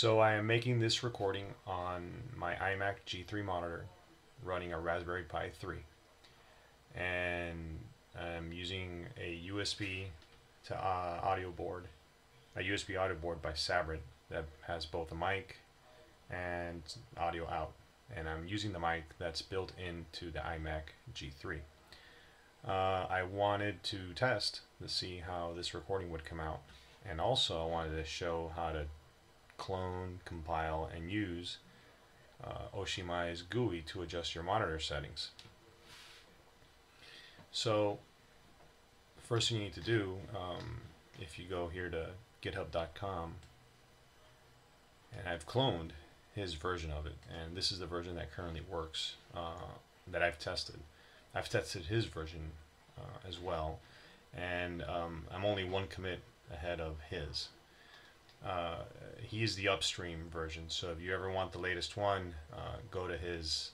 So I am making this recording on my iMac G3 monitor running a Raspberry Pi 3. And I'm using a USB to audio board, a USB audio board by Sabrent that has both a mic and audio out. And I'm using the mic that's built into the iMac G3. I wanted to test to see how this recording would come out. And also I wanted to show how to clone, compile, and use Oshimai's GUI to adjust your monitor settings. So first thing you need to do, if you go here to github.com, and I've cloned his version of it, and this is the version that currently works, that I've tested. I've tested his version as well, and I'm only one commit ahead of his. He is the upstream version, so if you ever want the latest one, go to his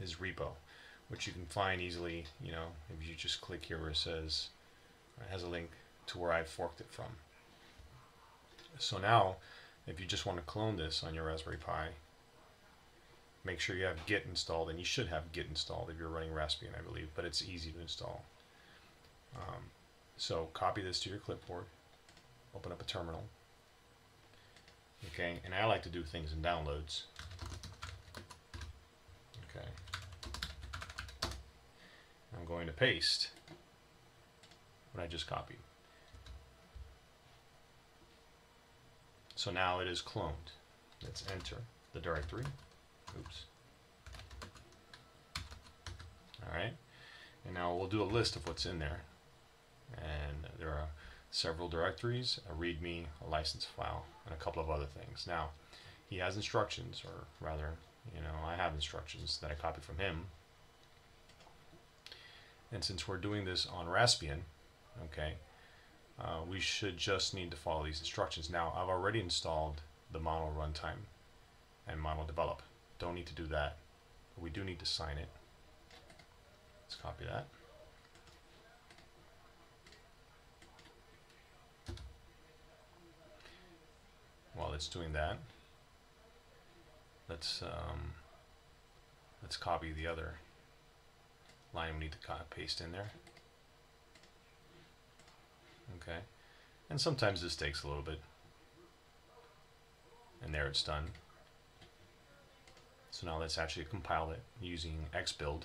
repo, which you can find easily. You know, if you just click here where it says, it has a link to where I forked it from. So now, if you just want to clone this on your Raspberry Pi, make sure you have Git installed, and you should have Git installed if you're running Raspbian, I believe, but it's easy to install. So copy this to your clipboard, open up a terminal. Okay, and I like to do things in downloads. Okay, I'm going to paste what I just copied. So now it is cloned. Let's enter the directory. Oops. Alright, and now we'll do a list of what's in there, and there are several directories, a README, a license file, and a couple of other things. Now he has instructions, or rather, you know, I have instructions that I copied from him, and since we're doing this on Raspbian, okay, we should just need to follow these instructions. Now I've already installed the Mono runtime and Mono develop. Don't need to do that. We do need to sign it. Let's copy that. While it's doing that, let's copy the other line we need to paste in there. Okay, and sometimes this takes a little bit. And there, it's done. So now let's actually compile it using XBuild.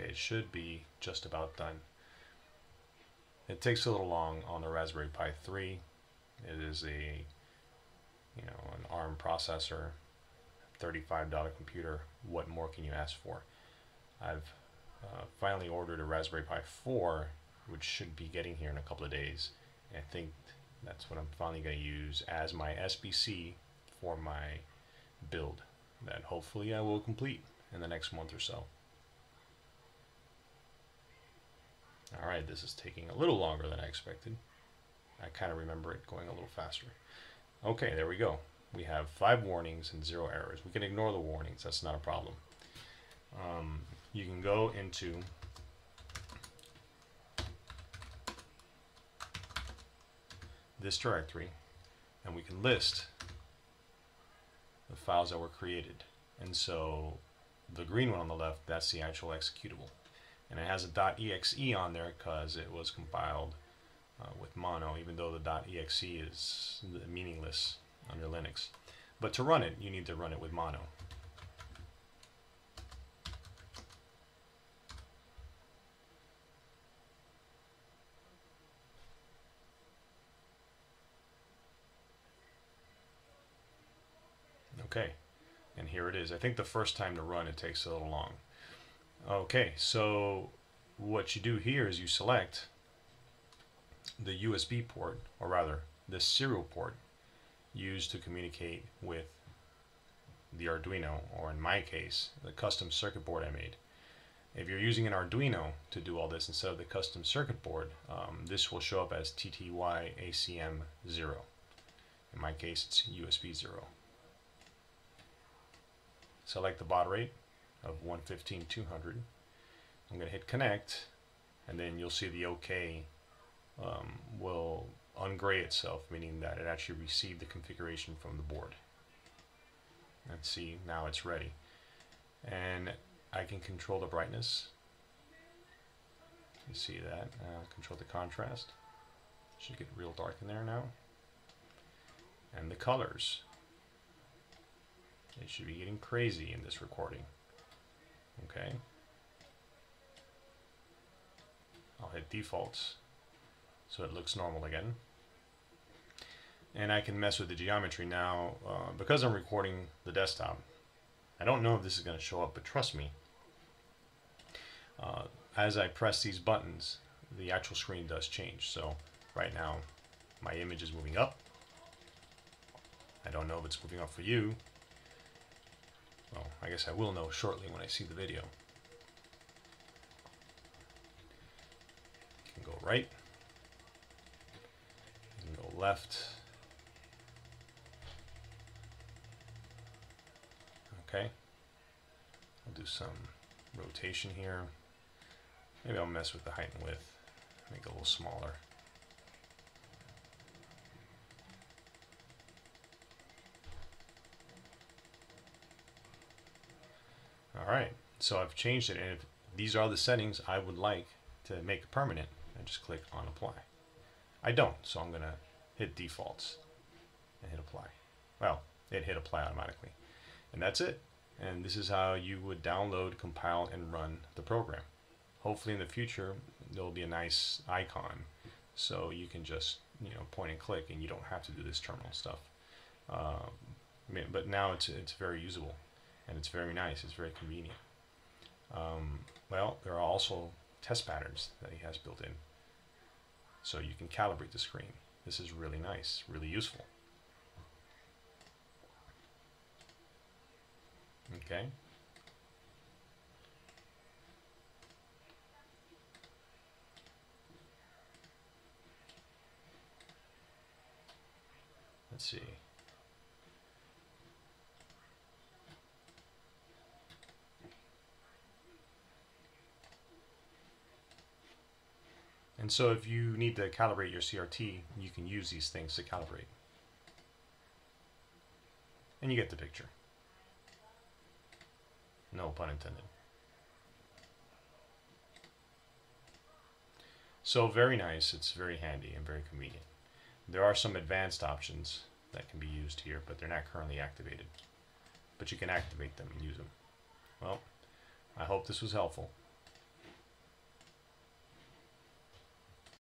Okay, it should be just about done. It takes a little long on the Raspberry Pi 3. It is a, you know, an ARM processor, $35 computer. What more can you ask for? I've finally ordered a Raspberry Pi 4, which should be getting here in a couple of days. And I think that's what I'm finally going to use as my SBC for my build that hopefully I will complete in the next month or so. Alright, this is taking a little longer than I expected. I kind of remember it going a little faster. Okay, there we go. We have 5 warnings and 0 errors. We can ignore the warnings, that's not a problem. You can go into this directory, and we can list the files that were created. And so the green one on the left, that's the actual executable. And it has a .exe on there because it was compiled with Mono, even though the .exe is meaningless under Linux. But to run it, you need to run it with Mono. Okay, and here it is. I think the first time to run, it takes a little long. Okay, so what you do here is you select the USB port, or rather the serial port used to communicate with the Arduino, or in my case, the custom circuit board I made. If you're using an Arduino to do all this instead of the custom circuit board, this will show up as TTY ACM 0. In my case, it's USB 0. Select the baud rate of 115/200. I'm going to hit connect, and then you'll see the OK will ungray itself, meaning that it actually received the configuration from the board. Let's see, now it's ready. And I can control the brightness. You see that? Control the contrast. Should get real dark in there now. And the colors. It should be getting crazy in this recording. Okay. I'll hit defaults so it looks normal again. And I can mess with the geometry now because I'm recording the desktop. I don't know if this is going to show up, but trust me, as I press these buttons, the actual screen does change. So right now my image is moving up. I don't know if it's moving up for you. Well, I guess I will know shortly when I see the video. You can go right, you can go left. Okay, I'll do some rotation here. Maybe I'll mess with the height and width, make it a little smaller. Alright, so I've changed it, and if these are the settings I would like to make permanent, I just click on apply. I don't, so I'm going to hit defaults and hit apply. Well, it hit apply automatically. And that's it. And this is how you would download, compile, and run the program. Hopefully in the future there'll be a nice icon so you can just, you know, point and click, and you don't have to do this terminal stuff. But now it's very usable, and it's very nice. It's very convenient. Well, there are also test patterns that he has built in, so you can calibrate the screen. This is really nice, really useful. Okay. Let's see. And so if you need to calibrate your CRT, you can use these things to calibrate. And you get the picture. No pun intended. So very nice, it's very handy and very convenient. There are some advanced options that can be used here, but they're not currently activated. But you can activate them and use them. Well, I hope this was helpful.